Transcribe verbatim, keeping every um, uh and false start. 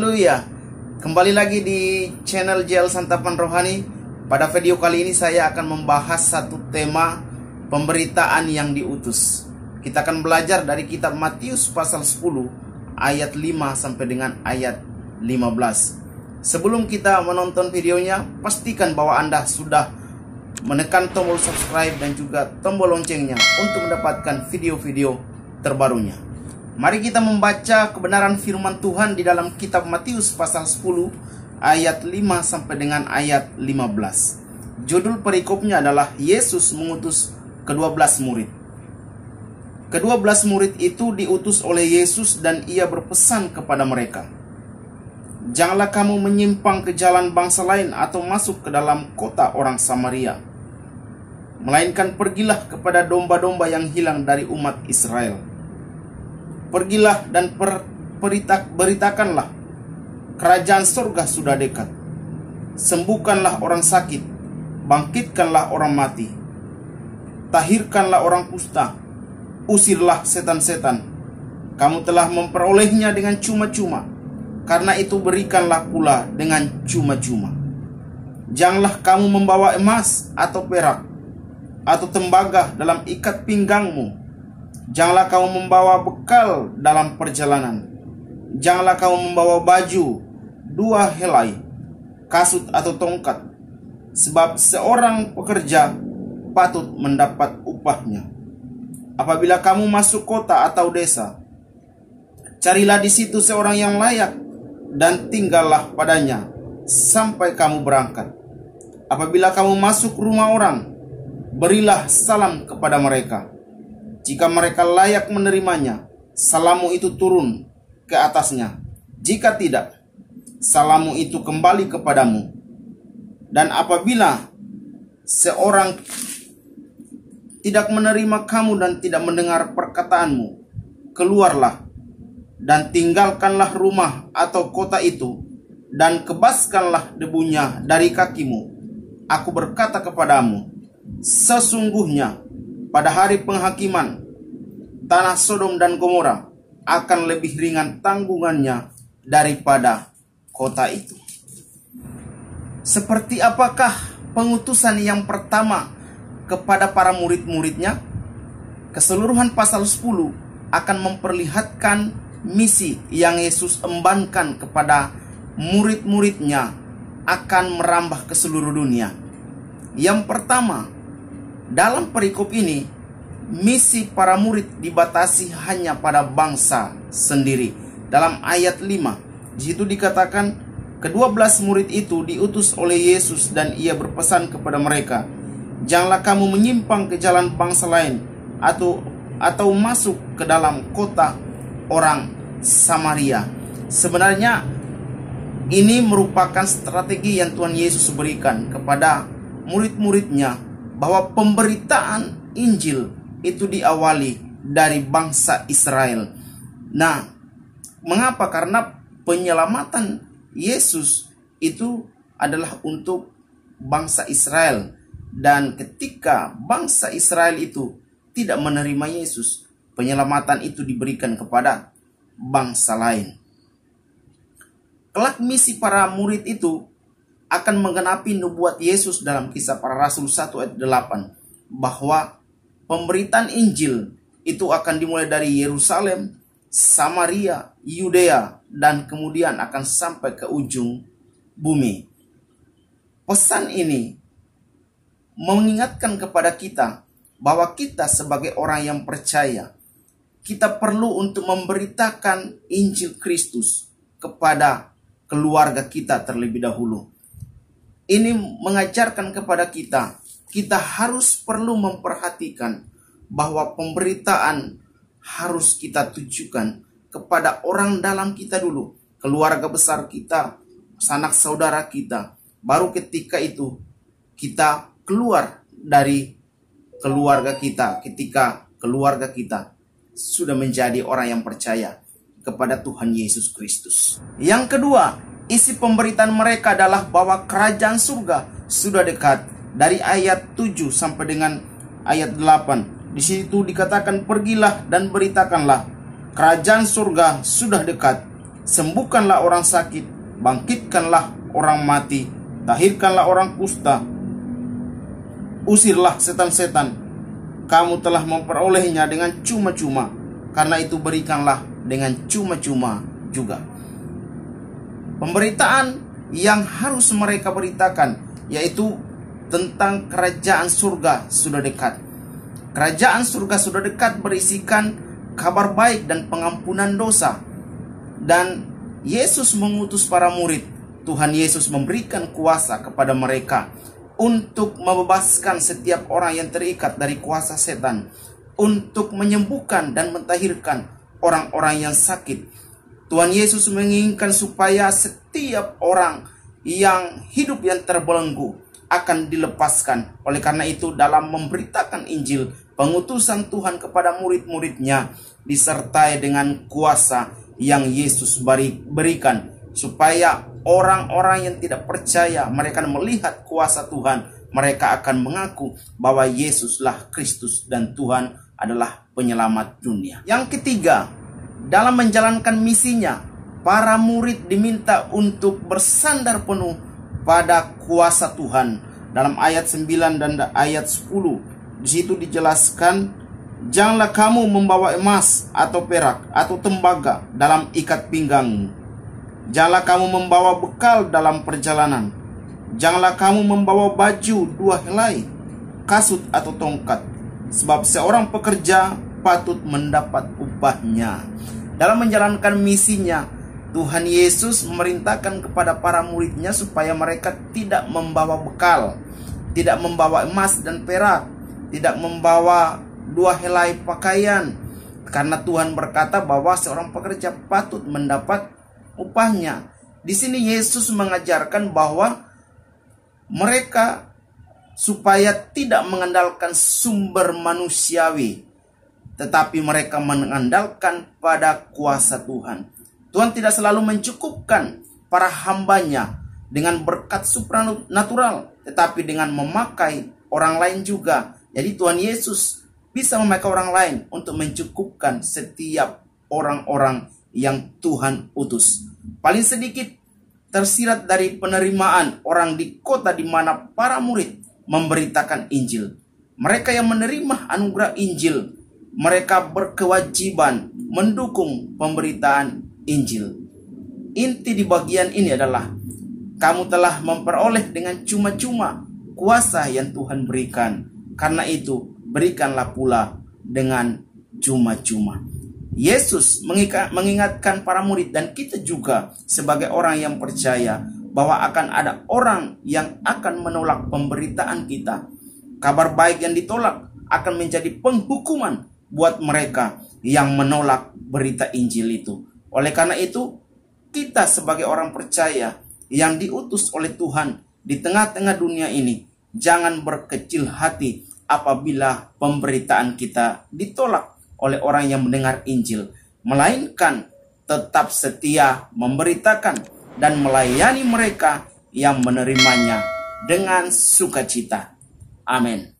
Haleluya. Kembali lagi di channel J L Santapan Rohani. Pada video kali ini saya akan membahas satu tema, pemberitaan yang diutus. Kita akan belajar dari kitab Matius pasal sepuluh ayat lima sampai dengan ayat lima belas. Sebelum kita menonton videonya, pastikan bahwa Anda sudah menekan tombol subscribe dan juga tombol loncengnya untuk mendapatkan video-video terbarunya. Mari kita membaca kebenaran firman Tuhan di dalam kitab Matius pasal sepuluh ayat lima sampai dengan ayat lima belas. Judul perikopnya adalah Yesus mengutus kedua belas murid. Kedua belas murid itu diutus oleh Yesus dan ia berpesan kepada mereka, "Janganlah kamu menyimpang ke jalan bangsa lain atau masuk ke dalam kota orang Samaria, melainkan pergilah kepada domba-domba yang hilang dari umat Israel. Pergilah dan per, peritak, beritakanlah, kerajaan surga sudah dekat. Sembuhkanlah orang sakit, bangkitkanlah orang mati, tahirkanlah orang kusta, usirlah setan-setan. Kamu telah memperolehnya dengan cuma-cuma, karena itu berikanlah pula dengan cuma-cuma. Janganlah kamu membawa emas atau perak atau tembaga dalam ikat pinggangmu. Janganlah kamu membawa bekal dalam perjalanan. Janganlah kamu membawa baju, dua helai, kasut atau tongkat. Sebab seorang pekerja patut mendapat upahnya. Apabila kamu masuk kota atau desa, carilah di situ seorang yang layak dan tinggallah padanya sampai kamu berangkat. Apabila kamu masuk rumah orang, berilah salam kepada mereka. Jika mereka layak menerimanya, salamu itu turun ke atasnya. Jika tidak, salamu itu kembali kepadamu. Dan apabila seorang tidak menerima kamu dan tidak mendengar perkataanmu, keluarlah dan tinggalkanlah rumah atau kota itu, dan kebaskanlah debunya dari kakimu. Aku berkata kepadamu, sesungguhnya pada hari penghakiman, tanah Sodom dan Gomora akan lebih ringan tanggungannya daripada kota itu." Seperti apakah pengutusan yang pertama kepada para murid-muridnya? Keseluruhan pasal sepuluh akan memperlihatkan misi yang Yesus embankan kepada murid-muridnya akan merambah ke seluruh dunia. Yang pertama, dalam perikop ini, misi para murid dibatasi hanya pada bangsa sendiri. Dalam ayat lima, di situ dikatakan, kedua belas murid itu diutus oleh Yesus dan ia berpesan kepada mereka, "Janganlah kamu menyimpang ke jalan bangsa lain atau atau masuk ke dalam kota orang Samaria." Sebenarnya ini merupakan strategi yang Tuhan Yesus berikan kepada murid-muridnya, bahwa pemberitaan Injil itu diawali dari bangsa Israel. Nah, mengapa? Karena penyelamatan Yesus itu adalah untuk bangsa Israel. Dan ketika bangsa Israel itu tidak menerima Yesus, penyelamatan itu diberikan kepada bangsa lain. Kelak misi para murid itu akan menggenapi nubuat Yesus dalam kisah para rasul satu ayat delapan, bahwa pemberitaan Injil itu akan dimulai dari Yerusalem, Samaria, Yudea, dan kemudian akan sampai ke ujung bumi. Pesan ini mengingatkan kepada kita bahwa kita sebagai orang yang percaya, kita perlu untuk memberitakan Injil Kristus kepada keluarga kita terlebih dahulu. Ini mengajarkan kepada kita, kita harus perlu memperhatikan bahwa pemberitaan harus kita tujukan kepada orang dalam kita dulu, keluarga besar kita, sanak saudara kita. Baru ketika itu kita keluar dari keluarga kita, ketika keluarga kita sudah menjadi orang yang percaya kepada Tuhan Yesus Kristus. Yang kedua, isi pemberitaan mereka adalah bahwa kerajaan surga sudah dekat. Dari ayat tujuh sampai dengan ayat delapan. Di situ dikatakan, "Pergilah dan beritakanlah, kerajaan surga sudah dekat. sembuhkanlah orang sakit, bangkitkanlah orang mati, tahirkanlah orang kusta, usirlah setan-setan. Kamu telah memperolehnya dengan cuma-cuma, karena itu berikanlah dengan cuma-cuma juga. Pemberitaan yang harus mereka beritakan yaitu tentang kerajaan surga sudah dekat. Kerajaan surga sudah dekat berisikan kabar baik dan pengampunan dosa. Dan Yesus mengutus para murid. Tuhan Yesus memberikan kuasa kepada mereka untuk membebaskan setiap orang yang terikat dari kuasa setan, untuk menyembuhkan dan mentahirkan orang-orang yang sakit. Tuhan Yesus menginginkan supaya setiap orang yang hidup yang terbelenggu akan dilepaskan. Oleh karena itu, dalam memberitakan Injil, pengutusan Tuhan kepada murid-muridnya disertai dengan kuasa yang Yesus berikan, supaya orang-orang yang tidak percaya, mereka melihat kuasa Tuhan, mereka akan mengaku bahwa Yesuslah Kristus dan Tuhan adalah penyelamat dunia. Yang ketiga, dalam menjalankan misinya, para murid diminta untuk bersandar penuh pada kuasa Tuhan. Dalam ayat sembilan dan ayat sepuluh, di situ dijelaskan, janganlah kamu membawa emas atau perak atau tembaga dalam ikat pinggangmu. Janganlah kamu membawa bekal dalam perjalanan. Janganlah kamu membawa baju dua helai, kasut atau tongkat, sebab seorang pekerja patut mendapat upahnya. Dalam menjalankan misinya, Tuhan Yesus memerintahkan kepada para muridnya supaya mereka tidak membawa bekal, tidak membawa emas dan perak, tidak membawa dua helai pakaian, karena Tuhan berkata bahwa seorang pekerja patut mendapat upahnya. Di sini Yesus mengajarkan bahwa mereka supaya tidak mengandalkan sumber manusiawi, tetapi mereka mengandalkan pada kuasa Tuhan. Tuhan tidak selalu mencukupkan para hambanya dengan berkat supranatural, tetapi dengan memakai orang lain juga. Jadi Tuhan Yesus bisa memakai orang lain untuk mencukupkan setiap orang-orang yang Tuhan utus. Paling sedikit tersirat dari penerimaan orang di kota di mana para murid memberitakan Injil. Mereka yang menerima anugerah Injil, mereka berkewajiban mendukung pemberitaan Injil. Inti di bagian ini adalah, kamu telah memperoleh dengan cuma-cuma kuasa yang Tuhan berikan. Karena itu, berikanlah pula dengan cuma-cuma. Yesus mengingatkan para murid dan kita juga sebagai orang yang percaya bahwa akan ada orang yang akan menolak pemberitaan kita. Kabar baik yang ditolak akan menjadi penghukuman buat mereka yang menolak berita Injil itu. Oleh karena itu, kita sebagai orang percaya yang diutus oleh Tuhan di tengah-tengah dunia ini, jangan berkecil hati apabila pemberitaan kita ditolak oleh orang yang mendengar Injil, melainkan tetap setia memberitakan dan melayani mereka yang menerimanya dengan sukacita. Amin.